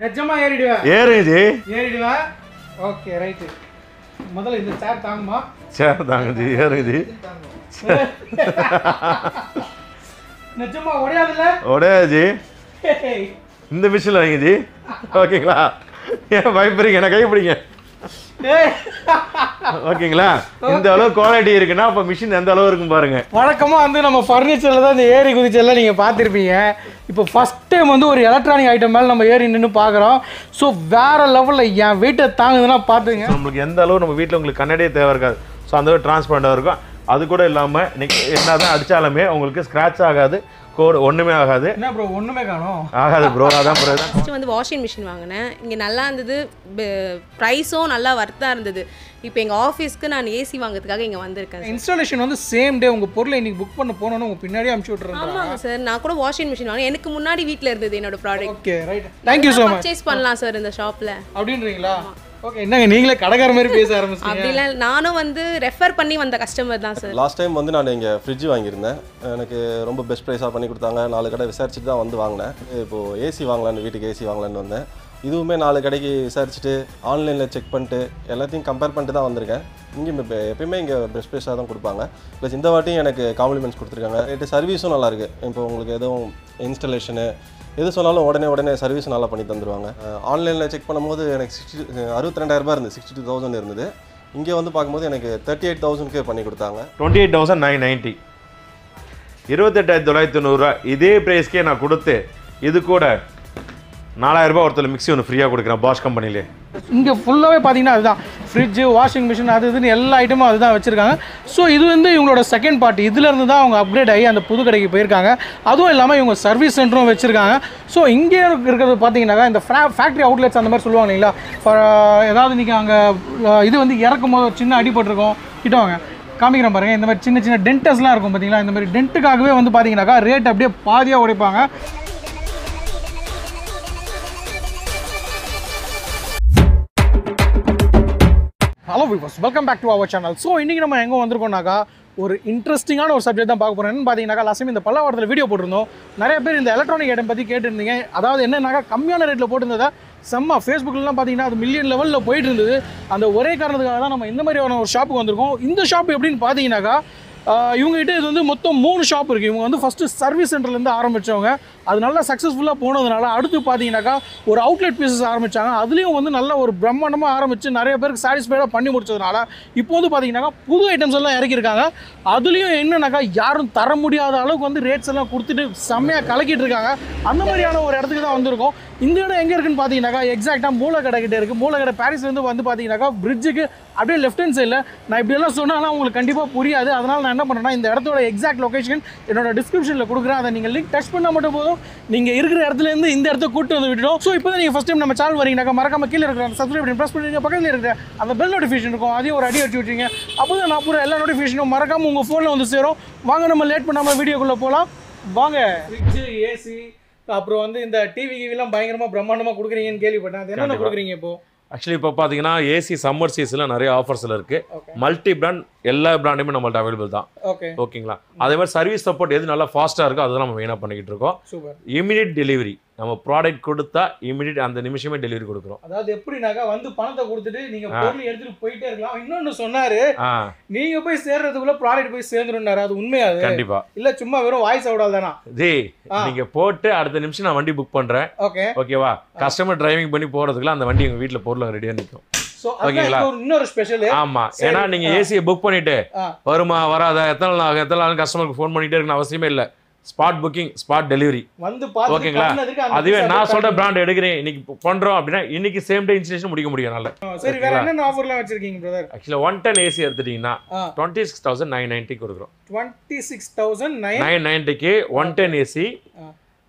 Okay, right. This chair Okay, la. In the low quality, you can have a machine and the lower compartment. What a command of furniture than the air with the learning of Pathripi. If a first time on the electronic item, I'm here in the Pagara. So, where a level like ya, wait a tongue and a pathing. Some look in the loan of wheat long Canada, they were some other transport or other good alama, another chalame, Uncle Scratch Agade. Washing machine price on office AC installation on the same day book I'm sure washing machine okay right thank you so much purchase sir in the shop okay, I refer to customer. Sir. Last time, I bought a fridge. I bought the best price. I bought the AC. This is a service online. Check online, 62,000 இருந்தது இங்க வந்து பாக்கும்போது எனக்கு 38,000 K பண்ணி கொடுத்தாங்க 28,990 28,990 இதே price K நான் கொடுத்து இது கூட 4000 ரூபாய் ஒருத்தல மிக்ஸி ஒன்னு ஃப்ரீயா கொடுக்கிறேன் Bosch கம்பெனிலே இங்க ஃபுல்லாவே பாத்தீங்கன்னா அதுதான் fridge washing machine அது இதுன்னு எல்லா ஐட்டமும் அதுதான் வச்சிருக்காங்க சோ இது வந்து இவங்களோட செகண்ட் பார்ட் இதில இருந்து தான் அவங்க அப்கிரேட் ஆகி அந்த புது கடைக்கு போய் இருக்காங்க அதுவும் இல்லாம இவங்க சர்வீஸ் சென்டரும் வச்சிருக்காங்க சோ இங்க இருக்குறது பாத்தீங்கன்னா இந்த ஃபேக்டரி அவுட்லெட்ஸ் அந்த மாதிரி சொல்வாங்க இல்லையா ஏதாவது நீங்க அங்க இது வந்து இறக்கும்போது ஒரு சின்ன அடி போட்டுருக்கும் கிட்டவாங்க காமிக்கிறேன் பாருங்க இந்த மாதிரி சின்ன சின்ன டென்ட்ஸ்லாம் இருக்கும் பாத்தீங்களா இந்த மாதிரி டென்ட்காகவே வந்து பாத்தீங்கன்னா ரேட் அப்படியே பாதியா உடைப்பாங்க Hello viewers, welcome back to our channel. So, today we are going to ஒரு இன்ட்ரஸ்டிங்கான ஒரு சப்ஜெக்ட் தான் பார்க்க போறேன். என்ன பாத்தீங்கன்னா லாஸ்ட் டைம் இந்த பல்லவரத்துல வீடியோ போட்டுறோம். நிறைய பேர் இந்த எலக்ட்ரானிக் ஐட்டம் பத்தி கேட்டிருந்தீங்க. அதாவது என்னன்னா கம்மியான ரேட்ல போட்டுந்தத செம்ம Facebookல எல்லாம் பாத்தீங்கன்னா அது மில்லியன் லெவல்ல போயிட்டு இருந்தது. அந்த ஒரே காரணத்துக்காக தான் நம்ம இந்த மாதிரி ஒரு ஷாப்புக்கு வந்திருக்கோம். இந்த ஷாப் எப்படின்னு பாத்தீங்கன்னா இவங்ககிட்ட இது வந்து மொத்தம் 3 ஷாப் இருக்கு. இவங்க வந்து ஃபர்ஸ்ட் சர்வீஸ் சென்டர்ல இருந்து ஆரம்பிச்சவங்க. அது நல்லா சக்சஸ்ஃபுல்லா போனதனால அடுத்து பாத்தீங்கன்னா ஒரு அவுட்லெட் பீசஸ் ஆரம்பிச்சாங்க. அதுலயும் வந்து நல்ல ஒரு பிரம்மாண்டமா ஆரம்பிச்சு நிறைய பேருக்கு சாட்டிஸ்ஃபைடா பண்ணி முடிச்சதனால இப்போ வந்து பாத்தீங்கன்னா புது ஐட்டம்ஸ் எல்லாம் இறக்கி இருக்காங்க. அதுலயும் என்னன்னா யாரும் தர முடியாத அளவுக்கு வந்து ரேட்ஸ் எல்லாம் கொடுத்துட்டு செமையா கலக்கிட்டு இருக்காங்க. அந்த மாதிரியான ஒரு இடத்துக்கு தான் வந்திருக்கோம். இந்த இடம் எங்க இருக்குன்னு பாத்தீங்கன்னா எக்ஸாக்ட்டா மூலக்கடை கிட்ட இருக்கு. மூலக்கடை பாரிஸ்ல இருந்து வந்து பாத்தீங்கன்னா பிரிட்ஜுக்கு அப்படியே லெஃப்ட் ஹேண்ட் சைடுல நான் இப்படி எல்லாம் சொன்னாலும் உங்களுக்கு கண்டிப்பா புரியாது. அதனால நான் என்ன பண்றேன்னா இந்த இடத்தோட எக்ஸாக்ட் லொகேஷன் என்னோட டிஸ்கிரிப்ஷன்ல கொடுக்குறேன். அத நீங்க லிங்க் டச் பண்ணா மட்டும் போதும். நீங்க இருக்கிற இடத்துல இருந்து இந்த இடத்துக்கு கூட்டி வந்து விட்டுடும். சோ இப்போதான் நீங்க ஃபர்ஸ்ட் டைம் நம்ம சேனல் வரீங்கனா மறக்காம கீழ இருக்கிற சப்ஸ்கிரைப் பட்டன் பிரஸ் பண்ணுங்க. பக்கத்துல இருக்கிற அந்த பெல் நோட்டிஃபிகேஷன் இருக்கும். அதையும் ஒரு அடி அடிச்சு விட்டுங்க. அப்போதான் நான் பூரா எல்லா நோட்டிஃபிகேஷனும் மறக்காம உங்க போன்ல வந்து சேரும். வாங்க நம்ம லேட் பண்ணாம வீடியோக்குள்ள போலாம். வாங்க ஃப்ரிட்ஜ் ஏசி அப்புறம் வந்து இந்த டிவி கிவிலாம் பயங்கரமா பிரம்மாண்டமா குடுக்குறீங்கன்னு கேள்விப்பட்டேன். அது என்னென்ன குடுக்குறீங்க இப்போ? Actually இப்ப பாத்தீங்கன்னா ஏசி சம்மர் சீசன்ல நிறைய ஆஃபர்ஸ்ல இருக்கு. மல்டி பிராண்ட் எல்லா பிராண்டுமே நம்மள்ட்ட அவேலபிள் தான். ஓகே. ஓகேங்களா? அதே மாதிரி சர்வீஸ் சப்போர்ட் எது நல்லா ஃபாஸ்டா இருக்கு அத நம்ம மெயினா பண்ணிட்டு இருக்கோம். சூப்பர். Immediate delivery. நம்ம ப்ராடக்ட் கொடுத்தா இமிடியேட் அந்த நிமிஷமே டெலிவரி கொடுக்கிறோம். அதாவது எப்படினாக்க வந்து பணத்தை கொடுத்துட்டு நீங்க பொருளை எடுத்துட்டு போயிட்டே இருக்கலாம். இன்னொன்னு சொன்னாரு நீங்க போய் சேர்றதுக்குள்ள ப்ராடக்ட் போய் சேர்ந்துரும்னாரு. அது உண்மையா அது? கண்டிப்பா. இல்ல சும்மா வெறும் வாய்ஸ் அவுட் ஆல்தானா? டேய் நீங்க போட்டு அடுத்த நிமிஷம் நான் வண்டி புக் பண்றேன். ஓகே. ஓகேவா? கஸ்டமர் டிரைவிங் பண்ணி போறதுக்குள்ள அந்த வண்டி எங்க வீட்ல பொருளை ரெடியா நிக்கும். சோ அதுக்கு ஒரு இன்னொரு ஸ்பெஷல். ஆமா. ஏனா நீங்க ஏசி புக் பண்ணிட்டு வருமா வராதா எத்தனை நாள் கஸ்டமருக்கு ஃபோன் பண்ணிட்டே இருக்கணும் அவசியமே இல்ல. Spot booking, spot delivery. ஓகேங்களா? அதுவே நான் சொல்ற பிராண்ட் எடுக்கிறேன் இன்னைக்கு பண்றோம் அப்படினா இன்னைக்கு சேம் டே இன்ஸ்டாலேஷன் முடிக்க முடியும் நல்ல. சரி வேற என்ன ஆஃபர்லாம் வச்சிருக்கீங்க பிரதர்? Actually 110 AC எடுத்துட்டீங்கன்னா 26,990 கொடுக்கிறோம். 26,990 க்கு 110 AC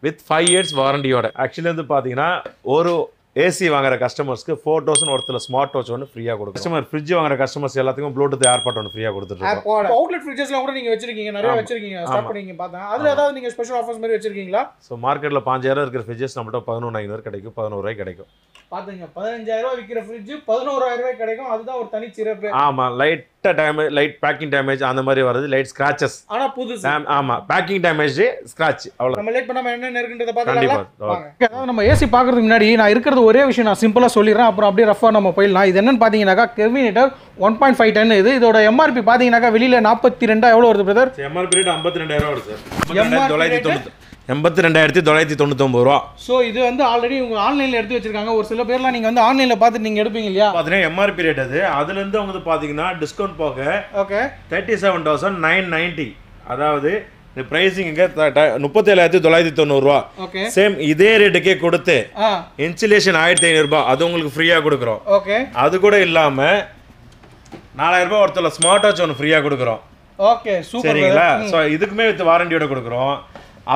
with 5 years வாரண்டி ஓட. Actually வந்து பாத்தீங்கன்னா ஒரு ஏசி வாங்குற கஸ்டமர்ஸ்க்கு 4000 ஒருத்தல ஸ்மார்ட் வாட்ச் ஒன்னு ஃப்ரீயா கொடுக்கிறோம். கஸ்டமர் ஃப்ரிட்ஜ் வாங்குற கஸ்டமர்ஸ் எல்லாத்துக்கும் ப்ளூடூத் ஏர்பாட் ஒன்னு ஃப்ரீயா கொடுத்துட்டு இருக்கோம். அவுட்லெட் ஃப்ரிட்ஜஸ்லாம் கூட நீங்க வச்சிருக்கீங்க நிறைய வச்சிருக்கீங்க ஸ்டார்ட் பண்ணீங்க பார்த்தா. அதுல ஏதாவது நீங்க ஸ்பெஷல் ஆஃபர்ஸ் மாதிரி வச்சிருக்கீங்களா? சோ மார்க்கெட்ல 5000 இருக்கிற ஃப்ரிட்ஜஸ் நம்மட்ட 11500 கிடைக்கும். 11000 கிடைக்கும். பாத்தீங்க 15000 ரூபாய் விக்கிற ஃப்ரிட்ஜ் 11000 ரூபாய் கிடைக்கும். அதுதான் ஒரு தனி சிறப்பு. ஆமா, லைட்டா டேமேஜ், லைட் பேக்கிங் டேமேஜ் அந்த மாதிரி வருது, லைட் ஸ்கிராச்சஸ். ஆனா புதுசு. ஆமா, பேக்கிங் டேமேஜ், ஸ்கிராட்ச், அவ்வளவு. நம்ம லேட் பண்ணாம என்ன இருக்குன்றத பாத்தீங்களா? நம்ம ஏசி பாக்குறதுக்கு முன்னாடி நான் இருக்கிறது ஒரே விஷயம் நான் சிம்பிளா சொல்லிடுறேன், அப்புறம் அப்படியே ரஃபா நம்ம போயிடலாம். இது என்னன்னு பாத்தீங்கன்னாக்கா கெல்வினேட்டர் 1.5 டன். இது இதோட MRP பாத்தீங்கன்னாக்கா வெளியில 42000 எவ்வளவு வருது பிரதர்? MRP ரேட் 52000 வருது சார், 82999 ரூபா. ஸோ இது வந்து ஆல்ரெடி உங்க ஆன்லைனில் எடுத்து வச்சிருக்காங்க. ஒரு சில பேர்லாம் நீங்கள் வந்து ஆன்லைனில் பார்த்துட்டு நீங்கள் எடுப்பீங்க இல்லையா? பார்த்தீங்கன்னா எம்ஆர்பி ரேட் அது, அதுலேருந்து அவங்க பார்த்தீங்கன்னா டிஸ்கவுண்ட் போக ஓகே 37,990. அதாவது இந்த பிரைஸிங் 37,990 ரூபா. சேம் இதே ரேட்டுக்கே கொடுத்து இன்சுலேஷன் 1500 ரூபா, அது உங்களுக்கு ஃப்ரீயாக கொடுக்குறோம். ஓகே, அது கூட இல்லாமல் 4000 ரூபா ஒருத்தர் ஸ்மார்ட் வாட்ச் ஒன்று ஃப்ரீயாக கொடுக்குறோம். ஓகே, சரிங்களா? ஸோ இதுக்குமே வித் வாரண்டியோட கொடுக்குறோம்.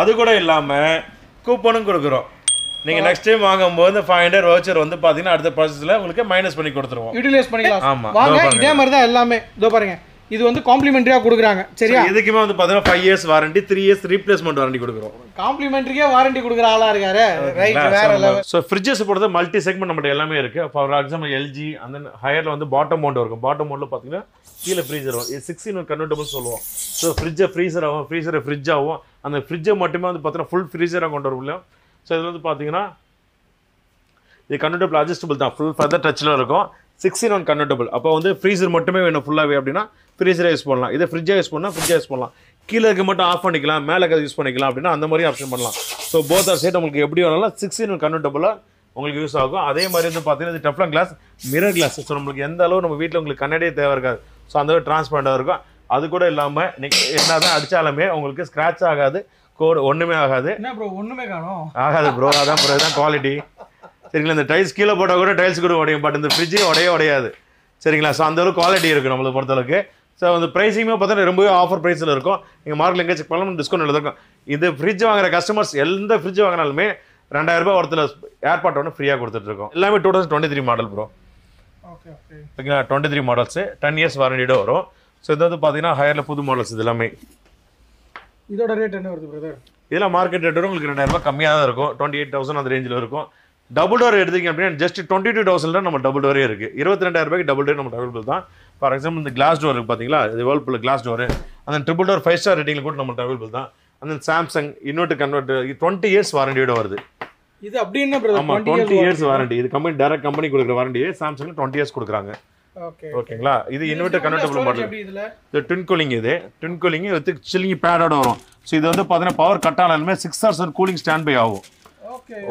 அது கூட இல்லாமல் கூப்பனும் கொடுக்குறோம். நீங்கள் நெக்ஸ்ட் டைம் வாங்கும்போது 500 வவுச்சர் வந்து பார்த்தீங்கன்னா அடுத்த ப்ராசஸில் உங்களுக்கு மைனஸ் பண்ணி கொடுத்துருவோம், யூட்டிலைஸ் பண்ணிக்கலாம். ஆமாம், வாங்க இதே மாதிரி தான் எல்லாமே. இதோ பாருங்கள், இது வந்து காம்ப்ளிமெண்ட்ரியாக கொடுக்குறாங்க. சரியா? இதுக்குமே வந்து பார்த்தீங்கன்னா 5 years warranty, 3 years replacement warranty கொடுக்குறோம். காம்ப்ளிமெண்ட்ரியாக வாரண்டி கொடுக்குற ஆளாக இருக்காரு, ரைட்? வேறு லெவல். ஸோ ஃப்ரிட்ஜஸ் பொறுத்த மல்டி செக்மெண்ட் நம்மகிட்ட எல்லாமே இருக்குது. ஃபார் எக்ஸாம்பிள் LG அந்த ஹையரில் வந்து பாட்டம் மவுண்ட் இருக்கும். பாட்டம் மவுண்டில் பார்த்தீங்கன்னா கீழே ஃப்ரீசர் ஆகும். 16 கன்வெர்ட்டபிள்ஸ் சொல்லுவோம். ஸோ ஃப்ரிட்ஜை ஃப்ரீசர் ஆகும், ஃப்ரீசரை ஃப்ரிட்ஜ் ஆகும். அந்த ஃப்ரிட்ஜை மட்டுமே வந்து பார்த்தீங்கன்னா ஃபுல் ஃப்ரீசராக கொண்டு வர முடியும். ஸோ இதில் வந்து பார்த்தீங்கன்னா இது கன்வெர்ட்டபிள் அட்ஜஸ்டபிள் தான், ஃபுல் ஃபெதர் டச்சில் இருக்கும். 16 கன்வெர்ட்டபிள். அப்போ வந்து ஃப்ரீசர் மட்டுமே வேணும் ஃபுல்லாகவே அப்படின்னா ஃப்ரீசரை யூஸ் பண்ணலாம். இதை ஃப்ரிட்ஜாக யூஸ் பண்ணால் ஃப்ரிட்ஜாக யூஸ் பண்ணலாம். கீழே இருக்க மட்டும் ஆஃப் பண்ணிக்கலாம், மேலே இருக்க யூஸ் பண்ணிக்கலாம் அப்படின்னா அந்த மாதிரி ஆப்ஷன் பண்ணலாம். ஸோ போத் ஆர் சைட் உங்களுக்கு எப்படி வேணாலும் 16 கன்வெர்ட்டபிளாக உங்களுக்கு யூஸ் ஆகும். அதே மாதிரி வந்து பார்த்தீங்கன்னா இது Teflon glass, mirror glass. So நம்மளுக்கு எந்த அளவு நம்ம வீட்டில் உங்களுக்கு கண்ணாடியே தேவை இருக்காது. ஸோ அந்த அளவு டிரான்ஸ்பரண்டாக இருக்கும். அது கூட இல்லாமல் என்ன தான் அடித்தாலுமே உங்களுக்கு ஸ்க்ராட்ச் ஆகாது, கோடு ஒன்றுமே ஆகாது. என்ன ப்ரோ ஒன்றுமே காணும்? ஆகாது ப்ரோ, அதான் ப்ரோ இதுதான் குவாலிட்டி. சரிங்களா? இந்த டைல்ஸ் கீழே போட்டால் கூட டைல்ஸ் கூட உடையும், பட் இந்த ஃப்ரிட்ஜு உடையாது. சரிங்களா? ஸோ அந்தளவுக்கு குவாலிட்டி இருக்குது நம்மளுக்கு பொறுத்தளவுக்கு. ஸோ அந்த ப்ரைஸிங்குமே பார்த்தீங்கன்னா ரொம்பவே ஆஃபர் ப்ரைஸில் இருக்கும். நீங்கள் மார்க்கெட்டில் எங்கே செக் பண்ணலாம், டிஸ்கவுண்ட் இருக்கும். இந்த ஃப்ரிட்ஜ் வாங்குற கஸ்டமர்ஸ் எந்த ஃப்ரிட்ஜ் வாங்கினாலுமே 2000 ரூபாய் ஒருத்தர் ஏர்பாட் ஒன்று ஃப்ரீயாக கொடுத்துட்ருக்கோம். எல்லாமே 2023 மாடல் ப்ரோ. ஓகே ஓகேங்களா? 23 மாடல்ஸு 10 years வாரண்டியோட வரும். ஸோ இது வந்து பார்த்தீங்கன்னா ஹையரில் புது மாடல்ஸ் இது எல்லாமே. இதோட ரேட் என்ன வருது பிரதர்? இதெல்லாம் மார்க்கெட் ரேட்டோட உங்களுக்கு 2000 ரூபாய் கம்மியாக தான் இருக்கும், 28,000 அந்த ரேஞ்சில் இருக்கும். டபுள் டோர் எடுத்தீங்க அப்படின்னா ஜஸ்ட் 22,000 தான் நம்ம டபுள் டோரே இருக்குது. 22,000 ரூபாய்க்கு டபுள் டோர் நம்ம அவைலபிள் தான். ஃபார் எக்ஸாம்பிள் இந்த கிளாஸ் டோர் இருக்குது பார்த்தீங்களா, இது வேர்ல்பூல் கிளாஸ் டோரு. அந்த ட்ரிபிள் டோர் 5 star ரேட்டிங்கில் கூட நம்ம அவைலபிள் தான். அந்த சாம்சங் இன்வெர்ட்டர் கன்வெர்ட்டர் 20 years வாரண்டியோட வருது. இது அப்படின்னா பிரதர்? ஆமா, 20 years வாரண்டி. இது கம்பெனி டைரக்ட் கம்பெனி கொடுக்குற வாரண்டி. சாம்சங் 20 years கொடுக்குறாங்க. ஓகே ஓகேங்களா? இது இன்வெர்ட்டர் கன்வெர்ட்டபிள் மாடல். இது ட்வின் கூலிங், இது ட்வின் கூலிங் வித் சில்லிங் பேடோட வரும். ஸோ இது வந்து பார்த்தீங்கன்னா பவர் கட் ஆனாலுமே 6 hours கூலிங் ஸ்டாண்ட் பை ஆகும்.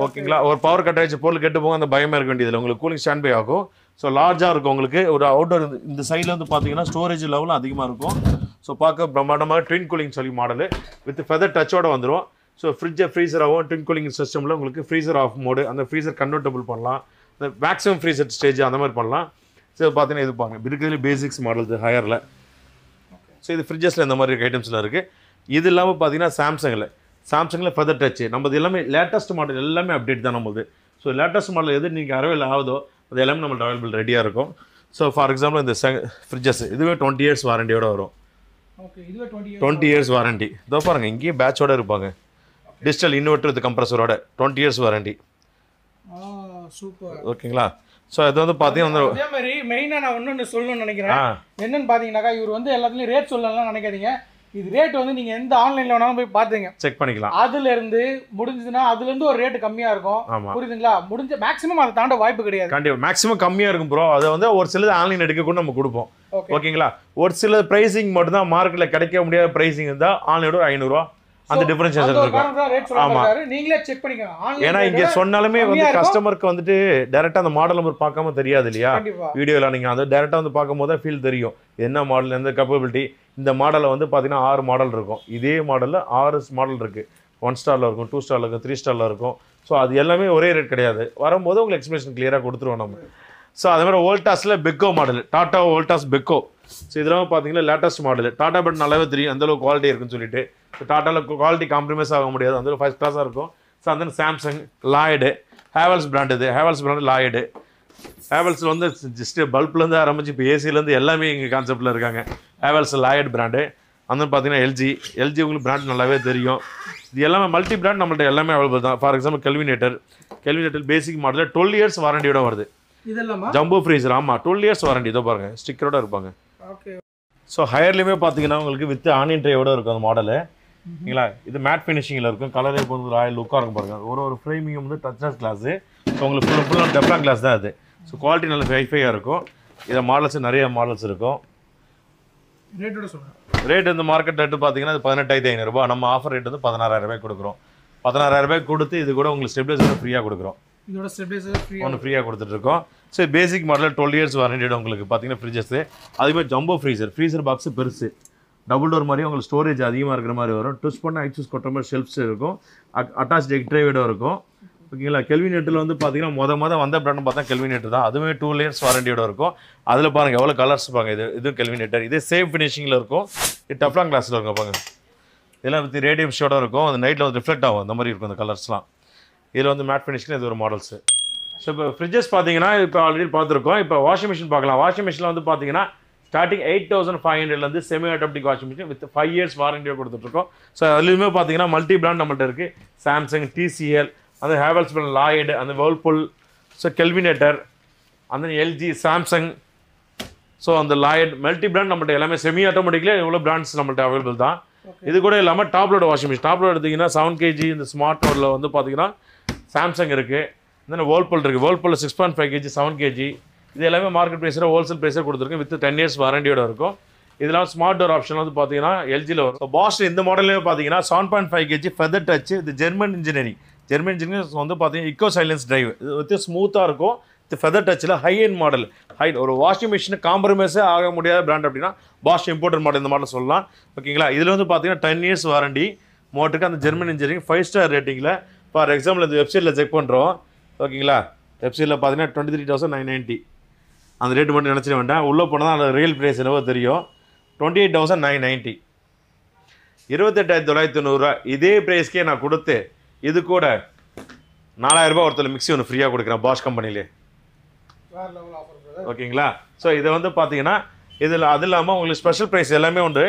ஓகேங்களா? ஒரு பவர் கட் ஆகிடுச்சு பொருள் கெட்டு போக அந்த பயமாக இருக்க வேண்டியதில்லை, உங்களுக்கு கூலிங் ஸ்டாண்ட் பை ஆகும். ஸோ லார்ஜாக இருக்கும் உங்களுக்கு. ஒரு அவுட்டோர் இந்த சைடில் வந்து பார்த்தீங்கன்னா ஸ்டோரேஜ் லெவலும் அதிகமாக இருக்கும். ஸோ பார்க்க பிரம்மாண்டமாக ட்வின் கூலிங் சொல்லி மாடலு வித் ஃபெதர் டச்சோட வந்துடும். ஸோ ஃப்ரிட்ஜை ஃப்ரீசராகவும் ட்வின் கூலிங் சிஸ்டமில் உங்களுக்கு ஃப்ரீசர் ஆஃப் மோடு, அந்த ஃப்ரீசர் கன்வெர்ட்டபிள் பண்ணலாம், அந்த மேக்ஸிமம் ஃப்ரீசர் ஸ்டேஜ் அந்த மாதிரி பண்ணலாம். ஸோ பார்த்தீங்கன்னா இது பாருங்கள், இருக்கிறதுல பேசிக்ஸ் மாடல் இது ஹையரில். ஸோ இது ஃப்ரிட்ஜஸில் இந்த மாதிரி ஐட்டம்ஸ்லாம் இருக்குது. இது இல்லாமல் பார்த்தீங்கன்னா சாம்சங்கில் ஃபெதர் டச்சு நம்மது எல்லாமே லேட்டஸ்ட் மாடல் எல்லாமே அப்டேட் தான் நம்மளுது. ஸோ லேட்டஸ்ட் மாடல் எது நீங்கள் அவைலபிள் ஆகுதோ அது எல்லாமே நம்மளுக்கு அவைலபிள் ரெடியாக இருக்கும். ஸோ ஃபார் எக்ஸாம்பிள் இந்த ஃப்ரிட்ஜஸ் இதுவே 20 years வாரண்டியோடு வரும். ஓகே, இதுவே 20 years வாரண்டி. இதோ பாருங்கள், இங்கேயும் பேட்சோடு இருப்பாங்க. டிஜிட்டல் இன்வெர்ட்டர் வித் கம்ப்ரஸரோட 20 years வாரண்டி. சூப்பர். ஓகேங்களா? ஸோ இது வந்து பார்த்தீங்கன்னா அதே மாதிரி மெயினாக நான் ஒன்று சொல்லணும்னு நினைக்கிறேன். என்னென்னு பார்த்தீங்கன்னாக்கா இவர் வந்து எல்லாத்துலேயும் ரேட் சொல்லலாம் நினைக்காதீங்க. இது ரேட் வந்து நீங்கள் எந்த ஆன்லைனில் வேணாலும் போய் பார்த்துங்க, செக் பண்ணிக்கலாம். அதுலேருந்து முடிஞ்சதுன்னா அதுலேருந்து ஒரு ரேட்டு கம்மியாக இருக்கும். புரியுதுங்களா? முடிஞ்ச மேக்ஸிமம் அதை தாண்ட வாய்ப்பு கிடையாது. கண்டிப்பாக மேக்ஸிமம் கம்மியாக இருக்கும் ப்ரோ. அதை வந்து ஒரு சிலது ஆன்லைன் எடுக்க கூட நம்ம கொடுப்போம். ஓகேங்களா? ஒரு சில ப்ரைஸிங் மட்டும்தான் மார்க்கெட்டில் கிடைக்க முடியாத ப்ரைஸிங் இருந்தால் ஆன்லைனோட ₹500 அந்த டிஃபரன்ஷியேஷன் இருக்கு. ஆமா, நீங்களே செக் பண்ணிக்கோங்க. ஏனா இங்க சொன்னாலுமே வந்து கஸ்டமருக்கு வந்துட்டு டைரக்ட்டா அந்த மாடல் நம்பர் பார்க்காம தெரியாது இல்லையா? வீடியோல நீங்க அந்த டைரக்ட்டா வந்து பாக்கும்போது தான் ஃபீல் தெரியும் என்ன மாடல் என்ன கேப்பபிலிட்டி. இந்த மாடல்ல வந்து பாத்தீங்கன்னா 6 மாடல் இருக்கும். இதே மாடல்ல 6 மாடல் இருக்கு. 1 starல இருக்கும், 2 starல இருக்கும், 3 starல இருக்கும். சோ அது எல்லாமே ஒரே ரேட் கிடையாது. வரும்போது உங்களுக்கு எக்ஸ்பிளனேஷன் கிளியரா கொடுத்துருவோம் நம்ம. சோ அதே மாதிரி வோல்டாஸ்ல Beko model, Tata Voltas Beko. So இதெல்லாம் பாத்தீங்கன்னா லேட்டஸ்ட் மாடல். டாடா பட் நல்லாவே தெரியும் அந்த அளவுக்கு குவாலிட்டி இருக்குன்னு சொல்லிட்டு. ஸோ டாட்டாவில் குவாலிட்டி காம்ப்ரமைஸ் ஆக முடியாது, அந்த 5th class இருக்கும். ஸோ அந்த சாம்சங், லாய்டு, ஹேவல்ஸ் பிராண்ட். இது ஹேவல்ஸ் பிராண்டு, லாய்டு. ஹேவல்ஸில் வந்து ஜஸ்ட்டு பல்ப்லேருந்து ஆரம்பிச்சு இப்போ ஏசிலேருந்து எல்லாமே எங்கள் கான்செப்டில் இருக்காங்க. Havells Lloyd brand. அந்த பாத்தீங்கன்னா LG உங்களுக்கு பிராண்ட் நல்லாவே தெரியும். இது எல்லாமே மல்டி பிராண்ட் நம்மள்ட்ட எல்லாமே அவைலபிள் தான். ஃபார் எக்ஸாம்பிள் Kelvinator பேசிக் மாடல்ல 12 இயர்ஸ் வாரண்டியோட வருது. இதெல்லாம் ஜம்போ ஃப்ரீசர் ஆமா 12 இயர்ஸ் வாரண்டி இதோ பாருங்க ஸ்டிக்கரோட இருப்பாங்க. ஓகே. சோ ஹையர்லயே பாத்தீங்கன்னா உங்களுக்கு வித் ஆனியன் ட்ரேயோட இருக்கும் அந்த மாடல். ஓகேங்களா இது மேட் ஃபினிஷிங்ல இருக்கும். கலரே போறது ராயல் லுக்கா இருக்கும் பாருங்க. ஒரு ஃப்ரேமிங் வந்து டச்லெஸ் கிளாஸ். சோ உங்களுக்கு ஃபுல்லா டெப்லா கிளாஸ் தான் அது. சோ குவாலிட்டி நல்ல ஹைஃபையா இருக்கும். இத மாடல்ஸ் நிறைய மாடல்ஸ் இருக்கும். ரேட்டோட சொல்றேன். ரேட் இந்த மார்க்கெட் ரேட் பாத்தீங்கன்னா 18500 ரூபாய். நம்ம ஆஃபர் ரேட் வந்து 16000 ரூபாய் கொடுக்கிறோம். 16000 ரூபாய் கொடுத்து இது கூட உங்களுக்கு ஸ்டெபிலைசர் ஃப்ரீயா கொடுக்கிறோம். இதோட ஸ்டெபிலைசர் ஃப்ரீயா ஒன்னு ஃப்ரீயா கொடுத்துட்டு இருக்கோம். சோ பேசிக் மாடல் 12 இயர்ஸ் வாரண்டியோட உங்களுக்கு பாத்தீங்கன்னா ஃப்ரிட்ஜஸ் அதே மாதிரி ஜம்போ ஃப்ரீசர் பாக்ஸ் பெருசு டபுள் டோர் மாதிரி உங்களுக்கு ஸ்டோரேஜ் அதிகமாக இருக்கிற மாதிரி வரும். ட்விஸ்ட் பண்ண ஆக்சஸ் கொட்டுற மாதிரி ஷெல்ஃப்ஸ் இருக்கும். அட்டாச் எக் ட்ரைவோட இருக்கும். ஓகேங்களா Kelvinator வந்து பார்த்தீங்கன்னா மொதல் வந்த ப்ராண்ட் பார்த்தா Kelvinator தான். அதுவே 2 layers வாரண்டியோட இருக்கும். அதில் பாருங்கள் எவ்வளோ கலர்ஸ் பாருங்க. இது Kelvinator இதே சேம் ஃபினிஷிங்கில் இருக்கும். இது டப்லாங் கிளாஸில் இருக்கும் பாருங்க. இதெல்லாம் பற்றி ரேடியம் ஷோட இருக்கும். அந்த நைட்டில் வந்து ரிஃப்ளெக்ட் ஆகும் அந்த மாதிரி இருக்கும் அந்த கலர்ஸ்லாம். இதில் வந்து மேட் ஃபினிஷிங்கில் இது ஒரு மாடல்ஸு. ஸோ இப்போ ஃப்ரிட்ஜஸ் பார்த்தீங்கன்னா இப்போ ஆல்ரெடி பார்த்துருக்கோம். இப்போ வாஷிங் மிஷின் பார்க்கலாம். வாஷிங் மிஷினில் வந்து பார்த்தீங்கன்னா starting 8500 semi automatic washing machine with 5 years வாரண்டியாக கொடுத்துட்ருக்கோம். ஸோ அதுலேயுமே பார்த்தீங்கன்னா மல்டி பிராண்ட் நம்மள்ட்ட இருக்குது. சாம்சங் TCL அந்த ஹேவல்ஸ் பிராண்ட் Lloyd அந்த Whirlpool ஸோ Kelvinator அந்த LG சாம்சங் ஸோ அந்த Lloyd மல்டி பிராண்ட் நம்மள்ட்ட எல்லாமே செமி ஆட்டோமேட்டிக்கில் இவ்வளோ பிராண்ட்ஸ் நம்மள்ட்ட அவைலபிள் தான். இது கூட இல்லாமல் டாப்லோட வாஷிங் மிஷின் டாப்லோட எடுத்திங்கன்னா 7 kg இந்த ஸ்மார்ட் டோரில் வந்து பார்த்தீங்கன்னா சாம்சங் இருக்குது. இந்த Whirlpool இருக்குது. Whirlpool 6.5 kg 7 kg இது எல்லாமே மார்க்கெட் ப்ரைஸில் ஹோல்சேல் ப்ரைஸாக கொடுத்துருக்கோம். வித் 10 years வாரண்டியோட இருக்கும். இதெல்லாம் ஸ்மார்ட் டோர் ஆப்ஷன் வந்து பார்த்தீங்கன்னா LGயில் வரும். Bosch இந்த மாடல்லே பார்த்தீங்கன்னா 7.5 kg ஃபெதர் டச்சு இது ஜெர்மன் இன்ஜினியரிங் வந்து பார்த்தீங்கன்னா இக்கோ சைலன்ஸ் டிரைவ் இது வித்து ஸ்மூத்தாக இருக்கும். இது ஃபெதர் டச்சில் ஹை எண்ட் மாடல் ஹைட் ஒரு வாஷிங் மிஷின் காம்ப்ரமைஸே ஆக முடியாத பிராண்ட் அப்படின்னா Bosch இம்போர்ட்டட் மாடல் இந்த மாடல் சொல்லலாம். ஓகேங்களா இதில் வந்து பார்த்தீங்கன்னா 10 years வாரண்டி மோட்டருக்கு அந்த ஜெர்மன் இன்ஜினியரிங் 5 star ரேட்டிங்கில் ஃபார் எக்ஸாம்பிள் இந்த வெப்சைட்டில் செக் பண்ணுறோம். ஓகேங்களா வெப்சைட்டில் பார்த்தீங்கன்னா 23,990 அந்த ரேட்டு மட்டும் நினச்சிட வேண்டாம். உள்ளே போனால் தான் அதில் ரியல் ப்ரைஸ் என்னவோ தெரியும். 28,990 28,990 இதே ப்ரைஸ்க்கே நான் கொடுத்து இது கூட 4000 ரூபாய் ஒருத்தர் மிக்ஸி ஒன்று ஃப்ரீயாக கொடுக்குறேன் Bosch கம்பெனிலே. ஓகேங்களா ஸோ இதை வந்து பார்த்தீங்கன்னா இதில் அது இல்லாமல் உங்களுக்கு ஸ்பெஷல் ப்ரைஸ் எல்லாமே உண்டு.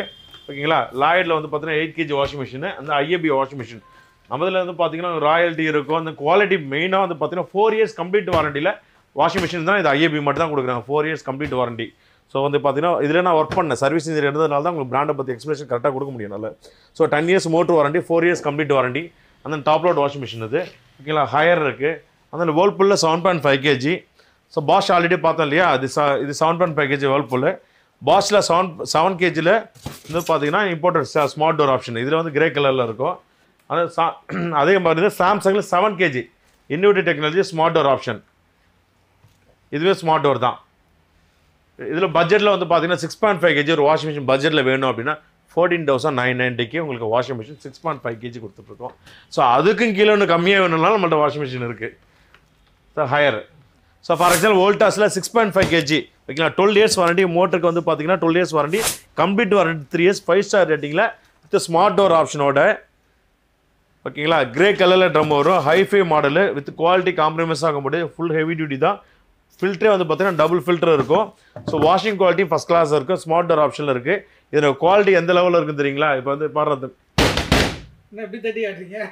ஓகேங்களா Lloydல வந்து பார்த்தீங்கன்னா 8 kg வாஷிங் மிஷின் அந்த IAB வாஷிங் மிஷின் நம்மதில் வந்து பார்த்தீங்கன்னா ராயல்ட்டி இருக்கும். அந்த குவாலிட்டி மெயினாக வந்து பார்த்தீங்கன்னா 4 years கம்ப்ளீட் வாரண்டியில் வாஷிங் மிஷின் தான். இது IAB மட்டும் தான் கொடுக்குறாங்க 4 years கம்ப்ளீட் வாரண்டி. ஸோ வந்து பார்த்தீங்கன்னா இதில் நான் ஒர்க் பண்ணேன் சர்வீஸ் இன்ஜினியர் இருந்ததுனால தான் உங்களுக்கு பிராண்டை பற்றி எக்ஸ்பிளேஷன் கரெக்டாக கொடுக்க முடியும். நல்ல so 10 years motor warranty 4 years complete warranty அந்த டாப் லோட் வாஷிங் மிஷின் அது. ஓகேங்களா ஹையர் இருக்குது. அந்த Whirlpool 7.5 kg so Bosch already பார்த்தோம் இல்லையா இது 7.5 kg Whirlpool Boschல 7 kgயில் வந்து பார்த்தீங்கன்னா இம்போர்ட்டட் ஸ்மார்ட் டோர் ஆப்ஷன் இதில் வந்து கிரே கலரில் இருக்கும். ஆனால் அதே மாதிரி சாம்சங்கில் 7 kg innovative technology smart door option இதுவே ஸ்மார்ட் டோர் தான். இதில் பட்ஜெட்டில் வந்து பார்த்தீங்கன்னா 6.5 kg ஒரு வாஷிங் மிஷின் பட்ஜெட்டில் வேணும் அப்படின்னா 14,990 உங்களுக்கு வாஷிங் மிஷின் 6.5 kg கொடுத்துட்ருக்கோம். ஸோ அதுக்கும் கீழே ஒன்று கம்மியாக வேணும்னாலும் நம்மள்ட்ட வாஷிங் மிஷின் இருக்குது. So Haier so for example Voltasல 6.5 kg ஓகேங்களா 12 years வாரண்டி மோட்டருக்கு வந்து பார்த்தீங்கன்னா 12 years warranty complete warranty 3 years 5 star ரேட்டிங்கில் வித் ஸ்மார்ட் டோர் ஆப்ஷனோட. ஓகேங்களா கிரே கலரில் ட்ரம் வரும். Hi-fi model with quality compromise ஆக முடியாது. ஃபுல் ஹெவி டியூட்டி தான். ஃபில்ட்ரே வந்து பார்த்தீங்கன்னா டபுள் ஃபில்டர் இருக்கும். So washing quality first class இருக்கும். ஸ்மார்ட் டோர் ஆப்ஷனில் இருக்குது. இதோட குவாலிட்டி எந்த லெவலில் இருக்குன்னு தெரியுங்களா? இப்போ வந்து பாடுறது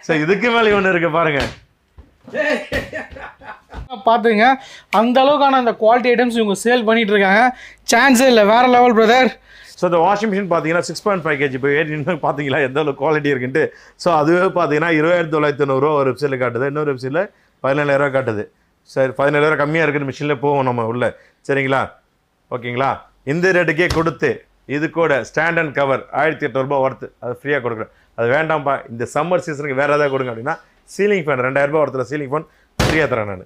சார் இதுக்கு மேலே ஒன்று இருக்குது பாருங்கள் பார்த்துங்க. அந்த அளவுக்கான அந்த குவாலிட்டி ஐட்டம்ஸ் இவங்க சேல் பண்ணிட்டு இருக்காங்க. சான்ஸே இல்லை, வேறு லெவல் பிரதர். ஸோ இந்த வாஷிங் மிஷின் பார்த்தீங்கன்னா 6.5 kg இப்போ ஏன்னு பார்த்தீங்களா எந்த அளவு குவாலிட்டி இருக்குன்ட்டு. ஸோ அதுவே பார்த்தீங்கன்னா 29,990 ஒரு வெப்சைட்டில் காட்டுது, இன்னொரு வெப்சைட்டில் 17,000 காட்டுது. சரி 17,000 கம்மியாக இருக்கிற மிஷினில் போவோம் நம்ம உள்ள. சரிங்களா ஓகேங்களா இந்த ரேட்டுக்கே கொடுத்து இது கூட ஸ்டாண்ட் அண்ட் கவர் 1,800 ரூபாய் ஒர்த்து அது ஃப்ரீயாக கொடுக்குறேன். அது வேண்டாம்ப்பா இந்த சம்மர் சீசனுக்கு வேறு ஏதாவது கொடுங்க அப்படின்னா சீலிங் ஃபேன் 2,000 ரூபாய் ஒருத்தர் சீலிங் ஃபேன் ஃப்ரீயாக தரேன் நான்.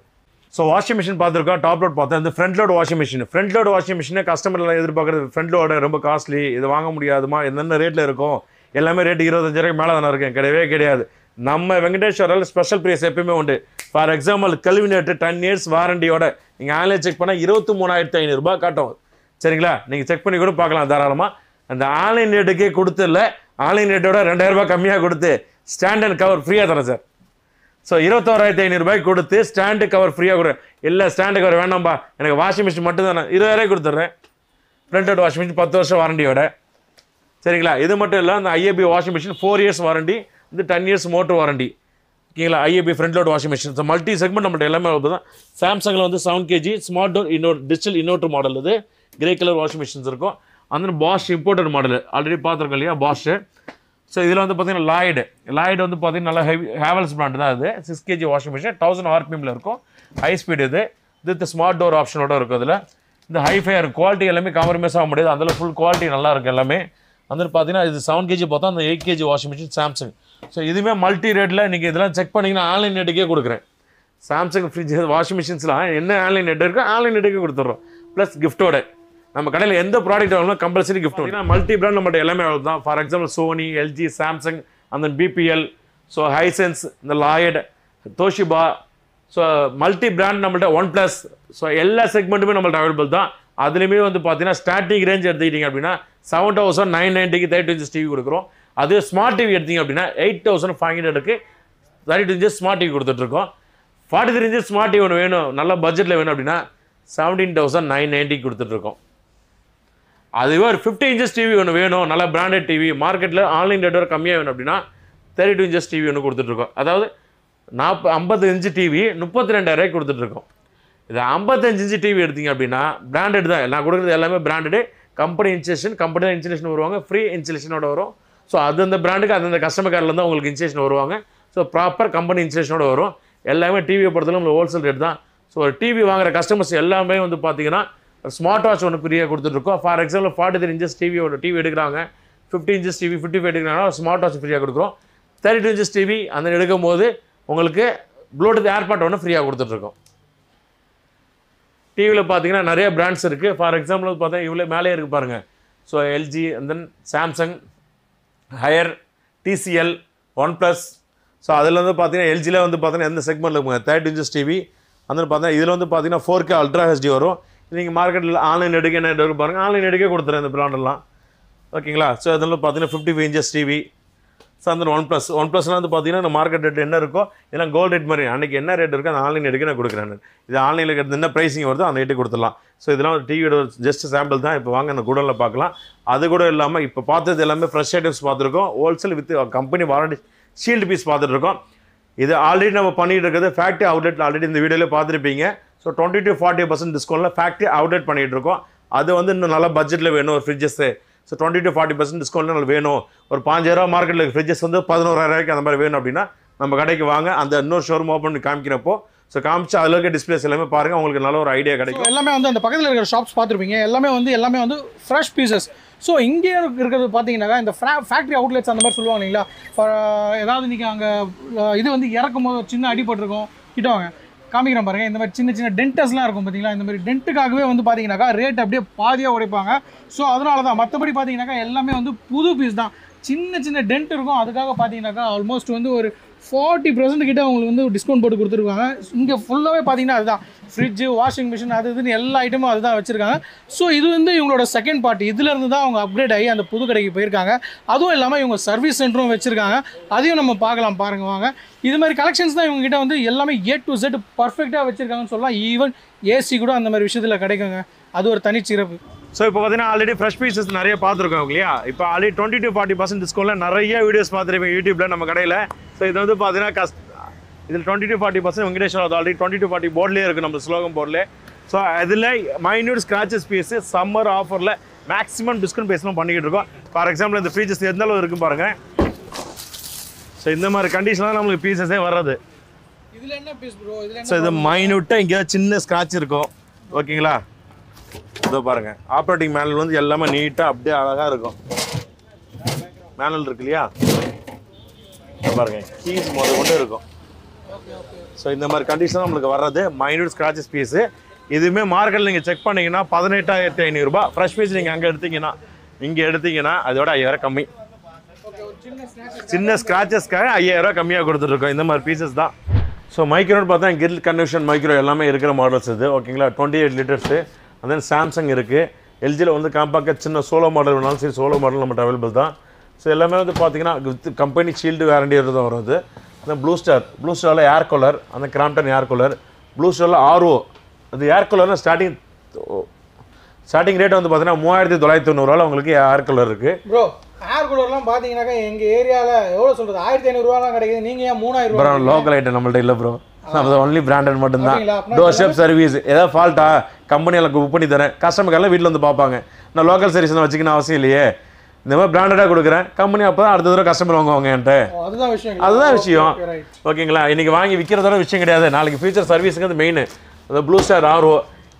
ஸோ வாஷிங் மிஷின் பார்த்துருக்கோம், டாப் லோட் பார்த்தேன். இந்த ஃப்ரண்ட் லோட் வாஷிங் மிஷின் கஸ்டமர்லாம் எதிர்பார்க்குறது ஃப்ரண்ட் லோடு ரொம்ப காஸ்ட்லி, இது வாங்க முடியாதுமா, என்னென்ன ரேட்டில் இருக்கும், எல்லாமே ரேட்டு 25,000 மேலே தானே இருக்கேன். கிடையவே கிடையாது. நம்ம வெங்கடேஸ்வரில் ஸ்பெஷல் ப்ரைஸ் எப்பயுமே உண்டு. ஃபார் எக்ஸாம்பிள் Kelvinator 10 years வாரண்டியோட நீங்கள் ஆன்லைன் செக் பண்ணால் 23,500 ரூபாய் காட்டும். சரிங்களா நீங்கள் செக் பண்ணி கூட பார்க்கலாம் தாராளமாக. அந்த ஆன்லைன் ரேட்டுக்கே கொடுத்து இல்லை, ஆன்லைன் ரேட்டோட 2,000 ரூபாய் கம்மியாக கொடுத்து ஸ்டாண்ட் அண்ட் கவர் ஃப்ரீயாக தரேன் சார். ஸோ 21,500 ரூபாய் கொடுத்து ஸ்டாண்டு கவர் ஃப்ரீயாக கொடுறேன். இல்லை ஸ்டாண்டு கவர் வேண்டாம்பா எனக்கு வாஷிங் மிஷின் மட்டும் தான், 20,000 கொடுத்துட்றேன். ஃப்ரண்ட் வாஷிங் மிஷின் 10 வருஷம் வாரண்டியோட. சரிங்களா. இது மட்டும் இல்ல அந்த IAB washing machine 4 years warranty, இந்த 10 years motor warranty. ஓகேங்களா. IAB front load washing machine. So multi segment நம்மட்ட எல்லாமே வந்துதான். Samsungல வந்து 7 kg smart door digital inverter model இது. Grey color washing machines இருக்கும். அந்த Bosch imported model. ஆல்ரெடி பாத்துறோம் இல்லையா Bosch. So இதுல வந்து பாத்தீங்கன்னா Lloyd வந்து பாத்தீங்கன்னா நல்ல Havells brand தான் இது. 6 kg washing machine 1000 rpm ல இருக்கும். High speed இது. இது ஸ்மார்ட் டோர் ஆப்ஷன் ஓட இருக்கு அதுல. இந்த ஹை ஃபயர் குவாலிட்டி எல்லாமே காம்ப்ரமைஸ் ஆக முடியாது. அதனால full quality நல்லா இருக்கு எல்லாமே. अंदर पाती ना इधर 7 kg पोता ना 8 kg washing machine Samsung so इधर में multi rate ला निके इधर check पढ़ने ना online नेट के कोड करें Samsung fridge washing machines ला है इन्हें online नेट का online नेट के कोड दो रो plus gift order हम करें ले इंदर product वालों में compulsory gift order ना multi brand नम्बर एल में आउट ना for example Sony LG Samsung अंदर BPL so Hisense ना Lloyd Toshiba so multi brand number One Plus so एल्ला segment में नम्बर available था आदले में वंदु पाती ना starting range अर्थी टिंग अपनी ना 7,990 की 32 इंच टीवी कोड करो आदले smart टीवी अर्थी अपनी ना 8,500 के 32 इंच smart टीवी कोड तो टिको 43 इंच smart टीवी उन्हें ना नल्ला budget लेवल अपनी ना 17,990 कोड तो टिको आदले वार 50 इंच टीवी उन्हें ना नल्ला branded टीवी market ले online रेटर कमिया अपनी ना 32 इंच टीवी उन्हें कोड तो टिको अदावदे ना 50 इंच टीवी 32 इंच कोड तो टिको இது 55 இன்ச் டிவி எடுத்தீங்க அப்படினா பிராண்டட் தான். நான் கொடுக்கிறது எல்லாமே பிராண்டட். கம்பெனி இன்சுலேஷன் வருவாங்க. ஃப்ரீ இன்சுலேஷனோட வரும். சோ அது அந்த பிராண்டுக்கு அது அந்த கஸ்டமர் கேர்ல இருந்து உங்களுக்கு இன்சுலேஷன் வருவாங்க. சோ ப்ராப்பர் கம்பெனி இன்சுலேஷனோட வரும். எல்லாமே டிவியை பொறுத்தல நம்ம ஹோல்சேல் ரேட் தான். சோ டிவி வாங்குற கஸ்டமர்ஸ் எல்லாமே வந்து பாத்தீங்கன்னா ஸ்மார்ட் வாட்ச் ஒன்னு ஃப்ரீயா கொடுத்துட்டு இருக்கோம். ஃபார் எக்ஸாம்பிள் 43 இன்ச் டிவி எடுக்கறாங்க. 50 இன்ச் டிவி 55 எடுக்கறாங்க. ஸ்மார்ட் வாட்ச் ஃப்ரீயா கொடுக்கிறோம். 32 இன்ச் டிவி அந்த எடுக்கும்போது உங்களுக்கு ப்ளூடூத் ஏர்பாட் ஒன்னு ஃப்ரீயா கொடுத்துட்டு இருக்கோம். டிவில பாத்தீங்கன்னா நிறைய brands இருக்கு. ஃபார் எக்ஸாம்பிள் பார்த்தா இவ்ளோ மேலே இருக்கு பாருங்க. So LG and then Samsung Higher TCL One Plus so அதுல வந்து பாத்தீங்கன்னா LG ல வந்து பாத்தீங்கன்னா எந்த செக்மெண்ட்ல இருக்குங்க 32 inch TV அந்த பார்த்தா இதுல வந்து பாத்தீங்கன்னா 4K Ultra HD வரும். நீங்க மார்க்கெட்ல ஆன்லைன் எடுக்க பாருங்க. ஆன்லைன் எடுக்க கொடுத்துறேன் இந்த பிராண்ட் எல்லாம். ஓகேங்களா. சோ அதெல்லாம் பாத்தீங்கன்னா 55 inch TV சோ அந்த One Plusல வந்து பாத்தீங்கன்னா நம்ம மார்க்கெட் ரேட் என்ன இருக்கோ இதெல்லாம் கோல்ட் ரேட் மாதிரி அன்னைக்கு என்ன ரேட் இருக்கோ அந்த ஆன்லைன் எடுக்க நான் கொடுக்கிறேன். இது ஆன்லைன்ல கேட்டது என்ன பிரைசிங் வருதோ அந்த ரேட்டே கொடுத்துடலாம். சோ இதெல்லாம் டிவியோட ஜஸ்ட் சாம்பிள் தான். இப்போ வாங்க அந்த கூடல பார்க்கலாம். அது கூட இல்லாம இப்போ பார்த்தது எல்லாமே ஃப்ரெஷ் ஐட்டம்ஸ் பார்த்திருக்கோம். Wholesale with company warranty shield piece பார்த்திருக்கோம். இது ஆல்ரெடி நம்ம பண்ணிட்டு இருக்குது ஃபேக்டரி அவுட்லெட். ஆல்ரெடி இந்த வீடியோல பார்த்திருப்பீங்க. சோ 20 to 40% டிஸ்கவுண்ட்ல ஃபேக்டரி அவுட்லெட் பண்ணிட்டு இருக்கோம். அது வந்து இன்னும் நல்ல பட்ஜெட்ல வேணும் ஒரு ஃப்ரிட்ஜஸ். So 20 to 40% discount உங்களுக்கு வேணும். ஒரு 5000 மார்க்கெட்ல ஃப்ரிட்ஜஸ் வந்து 11000 அந்த மாதிரி வேணும் அப்படினா நம்ம கடைக்கு வாங்க. அந்த இன்னொரு ஷோரூம் ஓபன் பண்ணி காமிக்கிறப்போ சோ காமிச்சா அதுல இருக்க டிஸ்ப்ளேஸ் எல்லாமே பாருங்க. உங்களுக்கு நல்ல ஒரு ஐடியா கிடைக்கும். எல்லாமே வந்து அந்த பக்கத்துல இருக்கிற ஷாப்ஸ் பாத்துருப்பீங்க. எல்லாமே வந்து ஃப்ரெஷ் பீசஸ். சோ இங்க இருக்குது பாத்தீங்கன்னா இந்த ஃபேக்டரி அவுட்லெட்ஸ் அந்த மாதிரி சொல்லுவாங்க இல்லையா. ஏதாவது நீங்க அங்க இது வந்து இறக்கும்போது சின்ன அடி போட்டுருக்கும் கிட்டவாங்க காமிக்கிறோம் பாருங்க. இந்த மாதிரி சின்ன டென்டஸ்லாம் இருக்கும் பார்த்தீங்களா. இந்த மாதிரி டென்ட்டுக்காகவே வந்து பார்த்தீங்கன்னாக்கா ரேட் அப்படியே பாதியாக உடைப்பாங்க. ஸோ அதனால தான். மற்றபடி பார்த்தீங்கன்னாக்கா எல்லாமே வந்து புது பீஸ் தான். சின்ன டென்ட் இருக்கும். அதுக்காக பார்த்தீங்கன்னாக்கா ஆல்மோஸ்ட் வந்து ஒரு 40% கிட்ட அவங்களுக்கு வந்து டிஸ்கவுண்ட் போட்டு கொடுத்துருக்காங்க. இங்கே ஃபுல்லாகவே பார்த்தீங்கன்னா அதுதான் ஃப்ரிட்ஜு வாஷிங் மிஷின் அது இதுன்னு எல்லா ஐட்டமும் அதுதான் வச்சுருக்காங்க. ஸோ இது வந்து இவங்களோட செகண்ட் பார்ட்டி. இதுலேருந்து தான் அவங்க அப்கிரேட் ஆகி அந்த புது கடைக்கு போயிருக்காங்க. அதுவும் இல்லாமல் இவங்க சர்வீஸ் சென்டரும் வச்சுருக்காங்க. அதையும் நம்ம பார்க்கலாம் பாருங்கள் வாங்க. இது மாதிரி கலெக்ஷன்ஸ் தான் இவங்ககிட்ட வந்து எல்லாமே A to Z பர்ஃபெக்டாக வச்சுருக்காங்கன்னு சொல்லலாம். ஈவன் ஏசி கூட அந்த மாதிரி விஷயத்தில் கிடைக்குங்க. அது ஒரு தனிச்சிறப்பு. ஸோ இப்போ பார்த்தீங்கன்னா ஆல்ரெடி ஃப்ரெஷ் பீசஸ் நிறைய பார்த்துருக்கோம் இல்லையா. இப்போ ஆல்ரெடி 20 to 40% டிஸ்கவுண்ட்டில் நிறைய வீடியோஸ் பார்த்துருப்பீங்க யூடியூப்பில் நம்ம கடையில். ஸோ இது வந்து பார்த்தீங்கன்னா இதில் 20 to 40% வெங்கடேஸ்வரர் அது ஆல்ரெடி 20 to 40 போர்ட்லேயே இருக்குது நம்ம ஸ்லோகம் போர்டில். ஸோ அதில் மைன்யூட் ஸ்க்ராச்சஸ் பீஸு சம்மர் ஆஃபரில் மேக்ஸிமம் டிஸ்கவுண்ட் பேஸ்லாம் பண்ணிக்கிட்டு இருக்கோம். ஃபார் எக்ஸாம்பிள் இந்த ஃப்ரீஜஸ் எந்த அளவு இருக்கும் பாருங்கள். ஸோ இந்த மாதிரி கண்டிஷனாக தான் நம்மளுக்கு பீசஸே வர்றது. இதில் என்ன பீஸ் ப்ரோ? ஸோ இது மைன்யூட்டாக எங்கேயாவது சின்ன ஸ்க்ராட்ச் இருக்கும். ஓகேங்களா. இதோ பாருங்க. ஆப்ரேட்டிங் மேனுவல் வந்து எல்லாமே நீட்டாக அப்படியே அழகாக இருக்கும். மேனுவல் இருக்கு இல்லையா பாருங்க. கீஸ் மொதல் கொண்டு இருக்கும். ஸோ இந்த மாதிரி கண்டிஷன் நம்மளுக்கு வர்றது மைனூட் ஸ்க்ராச்சஸ் பீஸு. இதுவுமே மார்க்கெட்டில் நீங்கள் செக் பண்ணிங்கன்னா 18,500 ஃப்ரெஷ் பீஸ். நீங்கள் அங்கே எடுத்தீங்கன்னா இங்கே எடுத்தீங்கன்னா அதோட 5000 கம்மி. சின்ன ஸ்க்ராச்சஸ்க்காக 5000 கம்மியாக கொடுத்துட்ருக்கோம். இந்த மாதிரி பீசஸ் தான். ஸோ மைக்ரோன்னு பார்த்தா கிரில் கன்வெக்ஷன் மைக்ரோ எல்லாமே இருக்கிற மாடல்ஸ் இது. ஓகேங்களா. 28 liters. அந்த சாம்சங் இருக்குது. எல்ஜியில் வந்து காம்பாக்டாக சின்ன சோலோ மாடல் வேணாலும் சரி சோலோ மாடல் நம்மகிட்ட அவைலபிள் தான். ஸோ எல்லாமே வந்து பார்த்தீங்கன்னா வித் கம்பெனி ஷீல்டு வாரண்டி தான் வரும். இது அந்த ப்ளூ ஸ்டாரில் ஏர் கூலர் அந்த கிராம்டன் ஏர் கூலர் ப்ளூ ஸ்டாரில் RO அது ஏர் கூலர்னால் ஸ்டார்டிங் ரேட் வந்து பார்த்தீங்கன்னா 3990 உங்களுக்கு ஏர் கூலர் இருக்குது. ப்ரோ கூலர்லாம் பாத்தீங்கனா எங்க ஏரியால எவ்வளவு சொல்றது 1500 ரூபாயா கிடைக்குது நீங்க ஏன் 3000 ரூபாயா ப்ரோ லோக்கல் ஐட்ட நம்மள்ட்ட இல்ல ப்ரோ நம்ம only branded மட்டும் தான் டோர் ஷாப் சர்வீஸ் ஏதா ஃபால்ட்டா கம்பெனில குப் பண்ணி தரேன் கஸ்டமர் எல்லாம் வீட்ல வந்து பாப்பாங்க நான் லோக்கல் சர்வீஸ்னா வச்சிக்கணும் அவசியம் இல்லையே இந்த மாதிரி பிராண்டடா கொடுக்குறேன் கம்பெனி அப்பதான் அடுத்த தடவை கஸ்டமர் வாங்குவாங்கன்ற அதுதான் விஷயம் அதுதான் விஷயம் ஓகேங்களா இன்னைக்கு வாங்கி விக்கிறதோட விஷயம் கிடையாது நாளைக்கு ஃபியூச்சர் சர்வீஸ்க்கு அது மெயின் அது ப்ளூ ஸ்டார் ஆர்ஓ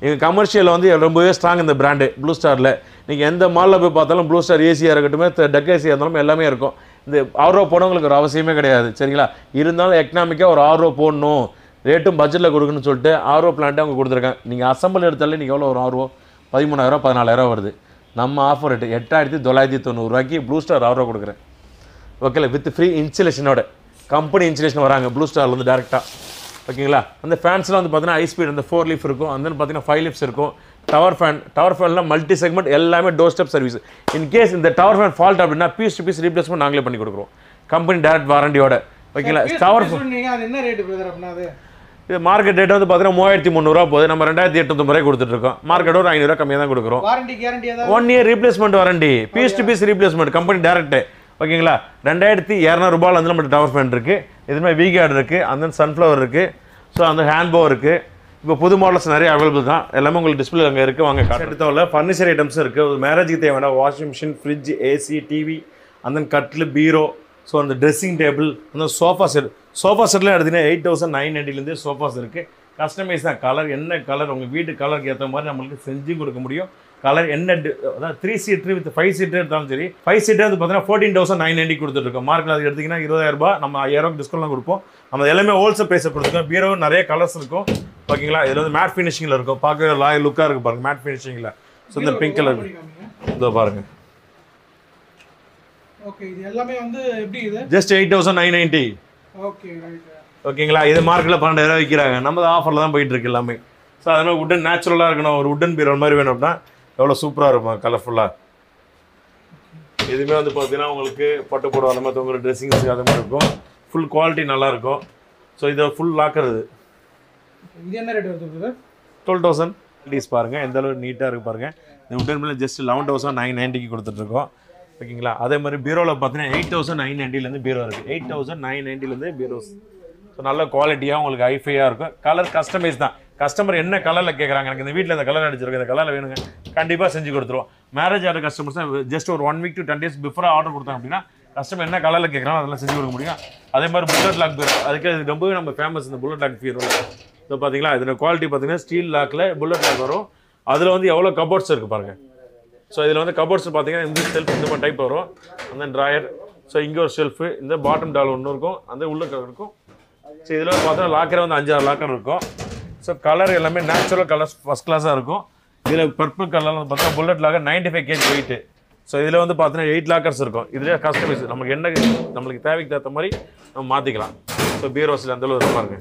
இங்க கமர்ஷியல்ல வந்து ரொம்பவே ஸ்ட்ராங் இந்த பிராண்ட் ப்ளூ ஸ்டார்ல நீங்க எந்த மால்ல போய் பார்த்தாலும் ப்ளூ ஸ்டார் ஏசியா இருக்கட்டுமே டக் ஏசியா இருந்தாலும் எல்லாமே இருக்கும் இந்த ஆர்ஓ போனவங்களுக்கு ஒரு அவசியமே கிடையாது சரிங்களா இருந்தாலும் எகனாமிக்கா ஒரு ஆர்ஓ போடணும் ரேட்டும் பட்ஜெட்ல கொடுக்கணும்னு சொல்லிட்டு ஆர்ஓ பிளான்ட் அவங்க கொடுத்திருக்காங்க நீங்க அசம்பிள் எடுத்தாலே நீங்க எவ்வளவு ஒரு ஆர்ஓ 13000 14000 வருது நம்ம ஆஃபர் ரேட் 8990 ரூபாய்க்கு ப்ளூ ஸ்டார் ஆர்ஓ கொடுக்குறேன் ஓகேல வித் ஃப்ரீ இன்சுலேஷனோட கம்பெனி இன்சுலேஷன் வராங்க ப்ளூ ஸ்டார்லேருந்து டேரெக்டாக ஓகேங்களா அந்த ஃபேன்ஸ்லாம் வந்து பார்த்தீங்கன்னா ஹை ஸ்பீட் அந்த 4 லீஃப் இருக்கும் அந்த பார்த்தீங்கன்னா 5 லீஃப்ஸ் இருக்கும் டவர் ஃபேன் டவர் ஃபேன்லாம் மல்டி செக்மெண்ட் எல்லாமே டோர் ஸ்டெப் சர்வீஸ் இன்கேஸ் இந்த டவர் ஃபேன் ஃபால்ட் அப்படின்னா பீஸ் டு பீஸ் ரீப்ளேஸ்மெண்ட் நாங்களே பண்ணி கொடுக்குறோம் கம்பெனி டேரக்ட் வாரண்டியோட ஓகேங்களா டவர் ஃபேன் என்ன ரேட் பிரதர் அப்படின்னா அது இது மார்க்கெட் ரேட் வந்து பார்த்தீங்கன்னா 3300 போகுது நம்ம 2800 ரூபாய் கொடுத்துட்டுருக்கோம் மார்க்கெட் ஒரு 500 கம்மியாக தான் கொடுக்குறோம் வாரண்டி கேரண்டி ஏதாவது 1 year replacement warranty piece to piece replacement company direct ஓகேங்களா 2200 ரூபாயில் வந்து நம்மகிட்ட டவர் ஃபேன் இருக்குது இதுமாதிரி வீகார்டு இருக்குது அந்த சன்ஃப்ளவர் இருக்குது ஸோ அந்த ஹேண்ட்போ இருக்குது இப்போ புது மாடல்ஸ் நிறைய அவைலபிள் தான் எல்லாமே உங்களுக்கு டிஸ்பிளே அங்கே இருக்குது வாங்க எடுத்தவங்கள ஃபர்னிச்சர் ஐட்டம்ஸும் இருக்குது ஒரு மேரேஜுக்கு தேவையான washing machine fridge AC TV அந்த கட்டில் பீரோ ஸோ அந்த ட்ரெஸ்ஸிங் டேபிள் அந்த சோஃபா செட் சோஃபா செட்லாம் எடுத்திங்கன்னா 8990 சோஃபாஸ் இருக்குது கஸ்டமைஸ் தான் கலர் என்ன கலர் உங்கள் வீட்டு கலருக்கு ஏற்ற மாதிரி நம்மளுக்கு செஞ்சு கொடுக்க முடியும் கலர் என்ன அதாவது 3 சீட்ரு வித் 5 சீட்ரு எடுத்தாலும் சரி 5 சீட்ரு வந்து பார்த்தீங்கன்னா 14990 கொடுத்துட்ருக்கோம் மார்க்கில் அது எடுத்திங்கன்னா 20000 நம்ம 5000 டிஸ்கவுண்ட்லாம் கொடுப்போம் நம்ம எல்லாமே ஹோல்சேல் ப்ரைஸை கொடுத்துருக்கோம் பீரோ நிறைய கலர்ஸ் இருக்கும் ஓகேங்களா இதில் வந்து மேட் ஃபினிஷிங்கில் இருக்கும் பார்க்கவே லாய் லுக்காக இருக்குது பாருங்கள் மேட் ஃபினிஷிங்கில் ஸோ இந்த பிங்க் கலர் இதோ பாருங்கள் ஓகே இது எல்லாமே வந்து எப்படி இது ஜஸ்ட் 8990 ஓகே ரைட் ஓகேங்களா இது மார்க்கெட்ல 12000 விற்கிறாங்க நம்ம ஆஃபர்ல தான் போயிட்டு இருக்கு எல்லாமே ஸோ அதனால உட்டன் நேச்சுரலாக இருக்கணும் ஒரு உட்டன் பீரோ மாதிரி வேணும் அப்படின்னா எவ்வளோ சூப்பராக இருக்கும் கலர்ஃபுல்லாக எதுவுமே வந்து பார்த்தீங்கன்னா உங்களுக்கு பட்டு போடுவோம் அந்த மாதிரி உங்களுக்கு ட்ரெஸ்ஸிங்ஸுக்கு அது மாதிரி இருக்கும் ஃபுல் குவாலிட்டி நல்லாயிருக்கும் ஸோ இதை ஃபுல் லாக்கர் இது இது என்ன ரேட் வருது 12000 ப்ளீஸ் பாருங்கள் எந்த அளவுக்கு நீட்டாக இருக்குது பாருங்கள் இந்த உட்டன் பீரோ ஜஸ்ட் 11990 கொடுத்துட்ருக்கோம் ஓகேங்களா அதே மாதிரி பீரோவில் பார்த்தீங்கன்னா 8990 பீரோ இருக்குது 8990 பீரோஸ் ஸோ நல்ல குவாலிட்டியாக உங்களுக்கு ஹைஃபையாக இருக்கும் கலர் கஸ்டமைஸ் தான் கஸ்டமர் என்ன கலரில் கேட்குறாங்க எனக்கு இந்த வீட்டில் இந்த கலர் அடிச்சிருக்கு இந்த கலரில் வேணுங்க கண்டிப்பாக செஞ்சு கொடுத்துருவோம் மேரேஜ் ஆர்டர் கஸ்டமர்ஸ் தான் ஜஸ்ட் ஒரு 1 வீக் to 10 days பிஃபோராக ஆர்டர் கொடுத்தாங்க அப்படின்னா கஸ்டமர் என்ன கலரில் கேட்குறாங்க அதெல்லாம் செஞ்சு கொடுக்க முடியும் அதே மாதிரி புல்லட் லாக் பீரோ அதுக்கு இது ரொம்பவே நம்ம ஃபேமஸ் இந்த புல்லட் லாக் பீரோ ஸோ பார்த்தீங்களா இதில் குவாலிட்டி பார்த்தீங்கன்னா ஸ்டீல் லாக்கில் புல்லட் லாக் வரும் அதில் வந்து எவ்வளோ கபோர்ட்ஸ் இருக்குது பாருங்கள் ஸோ இதில் வந்து கபோர்ட்ஸ் பார்த்தீங்கன்னா இந்த செல்ஃப் இந்த மாதிரி டைப் வரும் அந்த ட்ராயர் ஸோ இங்கே ஒரு ஷெல்ஃபு இந்த பாட்டம் டால் ஒன்று இருக்கும் அந்த உள்ள இருக்கும் ஸோ இதில் பார்த்தீங்கன்னா லாக்கரே வந்து 5-6 லாக்கர் இருக்கும் ஸோ கலர் எல்லாமே நேச்சுரல் கலர்ஸ் ஃபஸ்ட் கிளாஸாக இருக்கும் இதில் பர்பிள் கலர் வந்து பார்த்தா bullet locker 95 kg weight so இதில் வந்து பார்த்தீங்கன்னா 8 லாக்கர்ஸ் இருக்கும் இதில் கஸ்டமைஸ் நமக்கு என்ன நம்மளுக்கு தேவைக்கு தகுந்த மாதிரி நம்ம மாற்றிக்கலாம் ஸோ பீரோஸில் அந்தளவு இருப்பாருங்க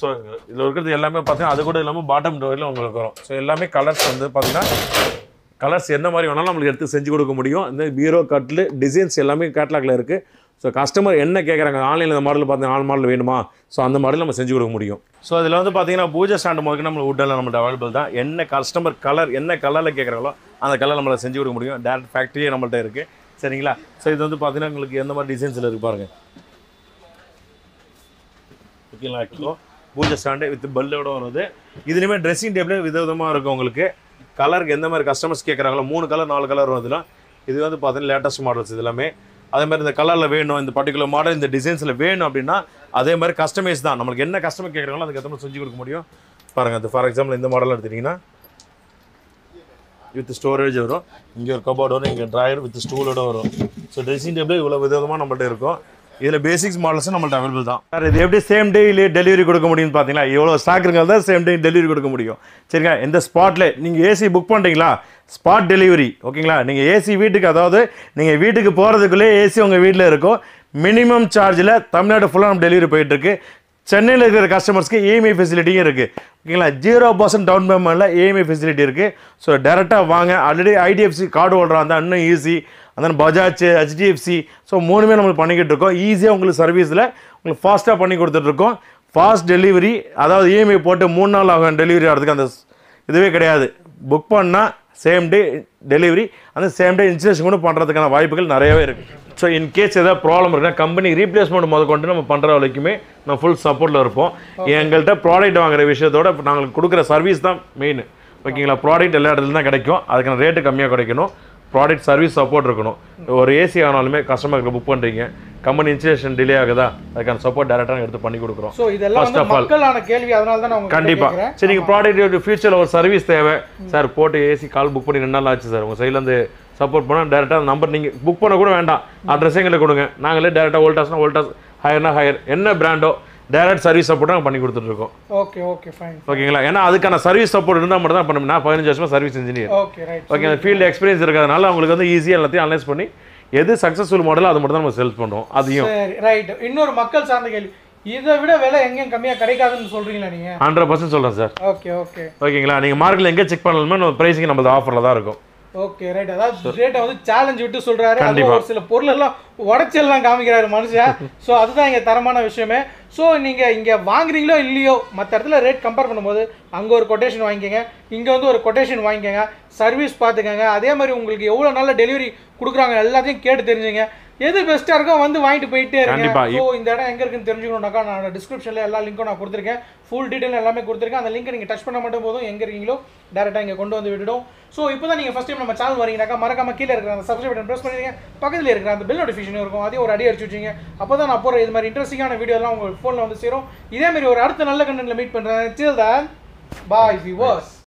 ஸோ இதில் இருக்கிறது எல்லாமே பார்த்தீங்கன்னா அது கூட இல்லாமல் பாட்டம் டோரில் உங்களுக்கு வரும் ஸோ எல்லாமே கலர்ஸ் வந்து பார்த்தீங்கன்னா கலர்ஸ் என்ன மாதிரி வேணாலும் நம்மளுக்கு எடுத்து செஞ்சு கொடுக்க முடியும் இந்த பீரோ கட்டில் டிசைன்ஸ் எல்லாமே கேட்லாகில் இருக்குது ஸோ கஸ்டமர் என்ன கேட்குறாங்க ஆன்லைனில் இந்த மாடலில் பார்த்தீங்கன்னா 4 மாடல் வேணுமா ஸோ அந்த மாடலில் நம்ம செஞ்சு கொடுக்க முடியும் ஸோ அதில் வந்து பார்த்தீங்கன்னா பூஜை ஸ்டாண்ட் மாதிரி நம்ம உட்டில் நம்மள்ட்ட அவைலபிள் தான் என்ன கஸ்டமர் கலர் என்ன கலரில் கேட்குறாங்களோ அந்த கலர் நம்மளை செஞ்சு கொடுக்க முடியும் டேரக்ட் ஃபேக்ட்ரியே நம்மள்ட்ட இருக்குது சரிங்களா ஸோ இது வந்து பார்த்தீங்கன்னா உங்களுக்கு எந்த மாதிரி டிசைன்ஸில் இருக்குது பாருங்கள் ஓகேங்களா ஆக்சுவலோ பூஜை ஸ்டாண்டு வித் பெல்லோட வருது இதுலேயுமே ட்ரெஸ்ஸிங் டேபிளே விதவிதமாக இருக்கும் உங்களுக்கு கலருக்கு எந்த மாதிரி கஸ்டமர்ஸ் கேட்குறாங்களோ 3 கலர் 4 கலர் வருதுலாம் இது வந்து பார்த்தீங்கன்னா லேட்டஸ்ட் மாடல்ஸ் இது எல்லாமே அதே மாதிரி இந்த கலரில் வேணும் இந்த பர்டிகுலர் மாடல் இந்த டிசைன்ஸில் வேணும் அப்படின்னா அதே மாதிரி கஸ்டமைஸ் தான் நம்மளுக்கு என்ன கஸ்டமர் கேட்குறாங்களோ அதுக்கு எத்தனை செஞ்சு கொடுக்க முடியும் பாருங்கள் அது ஃபார் எக்ஸாம்பிள் இந்த மாடலில் எடுத்துட்டிங்கன்னா வித் ஸ்டோரேஜ் வரும் இங்கே ஒரு கபோர்டு வரும் இங்கே ட்ராயர் வித் ஸ்டூலோட வரும் ஸோ ட்ரெஸ்ஸிங் டேபிள் இவ்வளோ விதவிதமாக நம்மள்ட்ட இருக்கும் இதில் பேசிக்ஸ் மாடல்ஸும் நம்மள்ட்ட அவைலபிள் தான் சார் இது எப்படி சேம் டேலே டெலிவரி கொடுக்க முடியும்னு பார்த்தீங்களா எவ்வளோ ஸ்டாக்குங்கிறது தான் சேம் டே டெலிவரி கொடுக்க முடியும் சரிங்களா இந்த ஸ்பாட்டில் நீங்கள் ஏசி புக் பண்ணுறீங்களா ஸ்பாட் டெலிவரி ஓகேங்களா நீங்கள் ஏசி வீட்டுக்கு அதாவது நீங்கள் வீட்டுக்கு போகிறதுக்குள்ளே ஏசி உங்கள் வீட்டில் இருக்கும் மினிமம் சார்ஜில் தமிழ்நாடு ஃபுல்லாக நம்ம டெலிவரி போயிட்டுருக்கு சென்னையில் இருக்கிற கஸ்டமர்ஸ்க்கு EMI ஃபெசிலிட்டியும் இருக்குது ஓகேங்களா 0% டவுன் பேமெண்ட்டில் EMI ஃபெசிலிட்டி இருக்குது ஸோ டேரெக்டாக வாங்க ஆல்ரெடி IDFC கார்டு ஹோல்டராக இருந்தால் இன்னும் ஈஸி அதான் பஜாஜ் HDFC ஸோ 3மே நம்மளுக்கு பண்ணிக்கிட்டு இருக்கோம் ஈஸியாக உங்களுக்கு சர்வீஸில் உங்களுக்கு ஃபாஸ்ட்டாக பண்ணி கொடுத்துட்ருக்கோம் ஃபாஸ்ட் டெலிவரி அதாவது EMI போட்டு 3 நாள் ஆகும் டெலிவரி ஆகிறதுக்கு அந்த இதுவே கிடையாது புக் பண்ணால் same day delivery and the same day installation kuda pandradhukana vaaypugal nariya irukku. So in case edha problem irukna company replacement modakondu nama pandra varaikume na full support la irpom. Engalta product vaangra vishayathod naangal kudukra service da main. Okayla product ella edathil dhaan kedaikum adukana rate kammiya kedaikano product service support irukano. Or AC aanalume customer ku book pandringa company installation delay agudha adukana support direct ah eduthu panni kudukrom. So idella vandha makkalana kelvi adanal dhaan unga kandipa sir neenga product oda future la or service theva sir port AC call book panni renna laachu sir unga side la and support panna direct ah number neenga book panna kuda venda address engala kudunga naangale direct ah voltas na voltas higher na higher enna brand direct service support na panni kuduthirukkom. Okay, okay, fine. Okay la ena adukana service support irundha mattum dhaan panna na 15 years ma service engineer. Okay, right. Okay la field experience irukadanaala ungalku vandha easy ah ellathai analyze panni எது successful model அது மட்டும் தான் நம்ம செல் பண்றோம். அதையும் சரி right. இன்னொரு மக்கள் சார்ந்த கேள்வி, இத விட விலை எங்க கம்மியா கிடைக்காதுன்னு சொல்றீங்களா நீங்க? 100% சொல்றேன் சார். ஓகே ஓகே ஓகேங்களா. நீங்க மார்க்கெட்ல எங்க செக் பண்ணலாம்னா நம்ம பிரைசிங் நம்ம ஆஃபர்ல தான் இருக்கும். Okay right. அதாவது ரேட் வந்து சவாலஞ்ச் விட்டு சொல்றாரு. அது ஒரு சில பொருள் எல்லாம் உடைச்சு எல்லாம் காமிக்கிறாரு மனுஷன். சோ அதுதான் இங்க தரமான விஷயமே. சோ நீங்க இங்க வாங்குறீங்களோ இல்லையோ மத்த இடத்துல ரேட் கம்பேர் பண்ணும்போது அங்க ஒரு கோட்டேஷன் வாங்கிக்கங்க, இங்க வந்து ஒரு கோட்டேஷன் வாங்கிக்கங்க, சர்வீஸ் பாத்துக்கங்க, அதே மாதிரி உங்களுக்கு எவ்வளவு நல்ல டெலிவரி குடுக்குறாங்க எல்லாத்தையும் கேட்டு தெரிஞ்சுங்க. எது பெஸ்டா இருக்கோ வந்து வாங்கிட்டு போயிட்டே இருங்க. சோ இந்த இடம் எங்க இருக்குன்னு தெரிஞ்சுக்கணும்னாக்கா நான் டிஸ்கிரிப்ஷன்ல எல்லா லிங்க்கும் நான் கொடுத்திருக்கேன், ஃபுல் டீடைல் எல்லாமே கொடுத்திருக்கேன். அந்த லிங்க் நீங்க டச் பண்ண மட்டும் போதும் எங்க இருக்கீங்களோ டைரக்டா இங்க கொண்டு வந்து விட்டுடும். சோ இப்போதான் நீங்க ஃபர்ஸ்ட் டைம் நம்ம சேனல் வரீங்கனாக்கா மறக்காம கீழ இருக்கிற அந்த சப்ஸ்கிரைப் பட்டன் பிரஸ் பண்ணிடுங்க. பக்கத்துல இருக்கிற அந்த பெல் நோட்டிஃபிகேஷன் இருக்கும், அதையும் ஒரு அடி அடிச்சு வச்சிங்க. அப்பதான் நான் போற இது மாதிரி இன்ட்ரஸ்டிங்கான வீடியோ எல்லாம் உங்க போன்ல வந்து சேரும். இதே மாதிரி ஒரு அடுத்த நல்ல கண்டென்ட்ல மீட் பண்றேன். Till then, bye viewers.